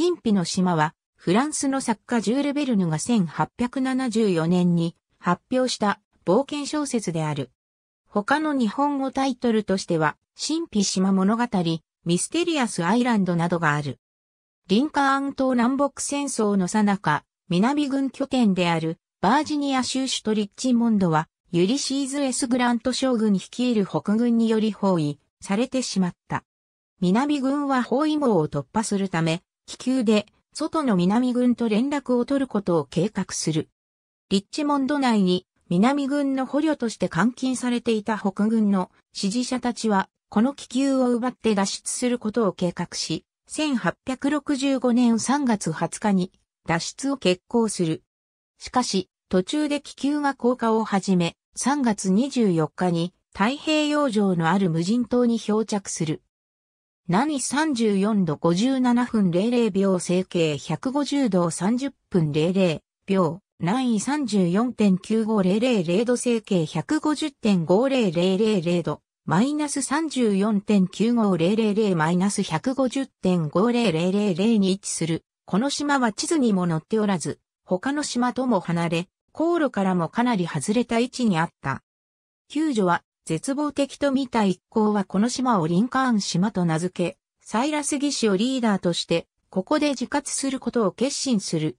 神秘の島は、フランスの作家ジュール・ベルヌが1874年に発表した冒険小説である。他の日本語タイトルとしては、神秘島物語、ミステリアス・アイランドなどがある。リンカーン島南北戦争の最中、南軍拠点であるバージニア州首都リッチモンドは、ユリシーズ・S・グラント将軍率いる北軍により包囲されてしまった。南軍は包囲網を突破するため、気球で外の南軍と連絡を取ることを計画する。リッチモンド内に南軍の捕虜として監禁されていた北軍の支持者たちは、この気球を奪って脱出することを計画し、1865年3月20日に脱出を決行する。しかし、途中で気球が降下を始め、3月24日に太平洋上のある無人島に漂着する。南緯34度57分00秒西経150度30分00秒、南緯 34.9500 度西経 150.5000 度、マイナス 34.9500 マイナス 150.5000 に位置する。この島は地図にも載っておらず、他の島とも離れ、航路からもかなり外れた位置にあった。救助は絶望的と見た一行はこの島をリンカーン島と名付け、サイラス・ギシをリーダーとして、ここで自活することを決心する。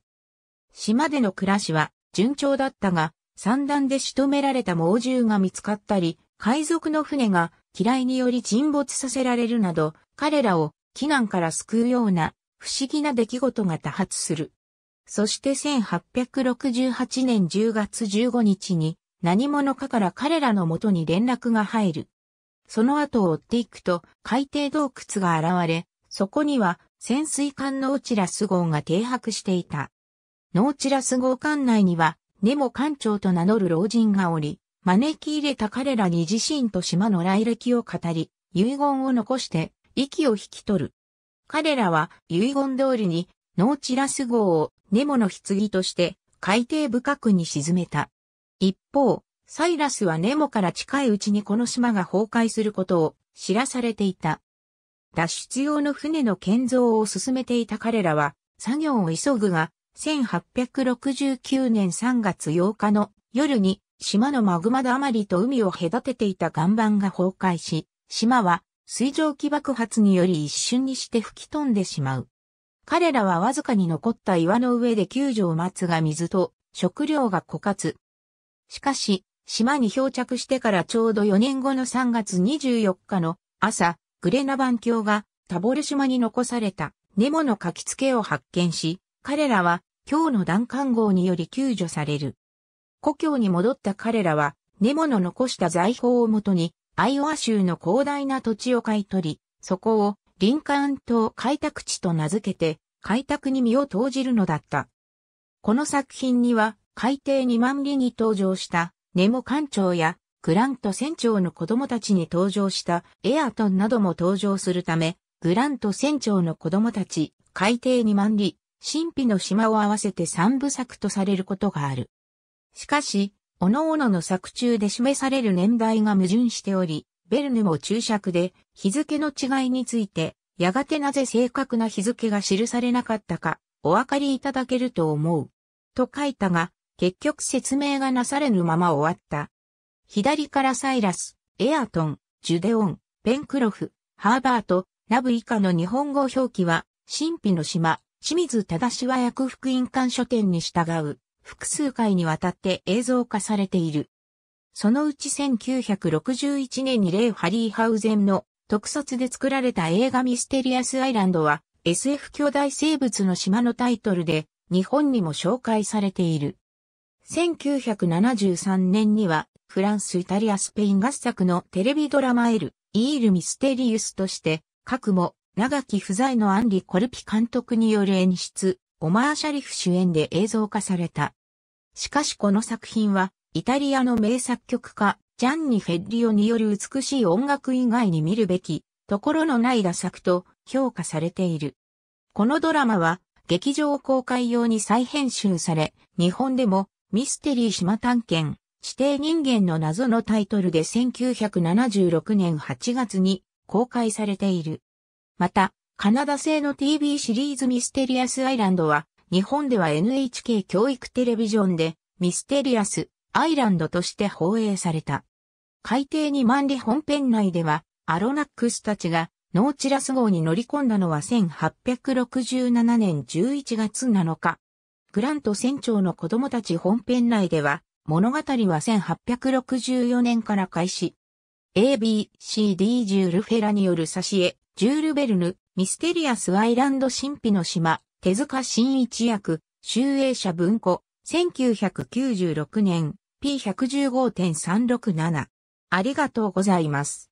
島での暮らしは順調だったが、産卵で仕留められた猛獣が見つかったり、海賊の船が機雷により沈没させられるなど、彼らを危難から救うような不思議な出来事が多発する。そして1868年10月15日に何者かから彼らの元に連絡が入る。その後を追っていくと海底洞窟が現れ、そこには潜水艦ノーチラス号が停泊していた。ノーチラス号艦内にはネモ艦長と名乗る老人がおり、招き入れた彼らに自身と島の来歴を語り、遺言を残して息を引き取る。彼らは遺言通りにノーチラス号をネモの棺として海底深くに沈めた。一方、サイラスはネモから近いうちにこの島が崩壊することを知らされていた。脱出用の船の建造を進めていた彼らは作業を急ぐが、1869年3月8日の夜に、島のマグマだまりと海を隔てていた岩盤が崩壊し、島は水蒸気爆発により一瞬にして吹き飛んでしまう。彼らはわずかに残った岩の上で救助を待つが水と食料が枯渇。しかし、島に漂着してからちょうど4年後の3月24日の朝、グレナバン卿がタボル島に残されたネモの書きつけを発見し、彼らは今日の弾丸号により救助される。故郷に戻った彼らは、ネモの残した財宝をもとに、アイオワ州の広大な土地を買い取り、そこをリンカーン島開拓地と名付けて、開拓に身を投じるのだった。この作品には、海底2万里に登場した、ネモ艦長や、グラント船長の子供たちに登場した、エアトンなども登場するため、グラント船長の子供たち、海底2万里、神秘の島を合わせて3部作とされることがある。しかし、各々の作中で示される年代が矛盾しており、ベルヌも注釈で日付の違いについて、やがてなぜ正確な日付が記されなかったか、お分かりいただけると思う。と書いたが、結局説明がなされぬまま終わった。左からサイラス、エアトン、ジュデオン、ペンクロフ、ハーバート、ナブ以下の日本語表記は、神秘の島、清水忠和訳福音館書店に従う。複数回にわたって映像化されている。そのうち1961年にレイ・ハリーハウゼンの特撮で作られた映画ミステリアス・アイランドは SF 巨大生物の島のタイトルで日本にも紹介されている。1973年にはフランス、イタリア、スペイン合作のテレビドラマエル・イール・ミステリウスとして、かくも長き不在のアンリ・コルピ監督による演出、オマー・シャリフ主演で映像化された。しかしこの作品は、イタリアの名作曲家、ジャンニ・フェッリオによる美しい音楽以外に見るべき、ところのない駄作と評価されている。このドラマは、劇場公開用に再編集され、日本でも、ミステリー島探検、地底人間の謎のタイトルで1976年8月に公開されている。また、カナダ製の TV シリーズミステリアスアイランドは、日本では NHK 教育テレビジョンでミステリアスアイランドとして放映された。海底に万里本編内では、アロナックスたちがノーチラス号に乗り込んだのは1867年11月7日。グラント船長の子供たち本編内では、物語は1864年から開始。ABCD ジュール・フェラによる挿絵、ジュール・ヴェルヌ、ミステリアス・アイランド神秘の島、手塚真一役、集英社文庫、1996年、P115.367。ありがとうございます。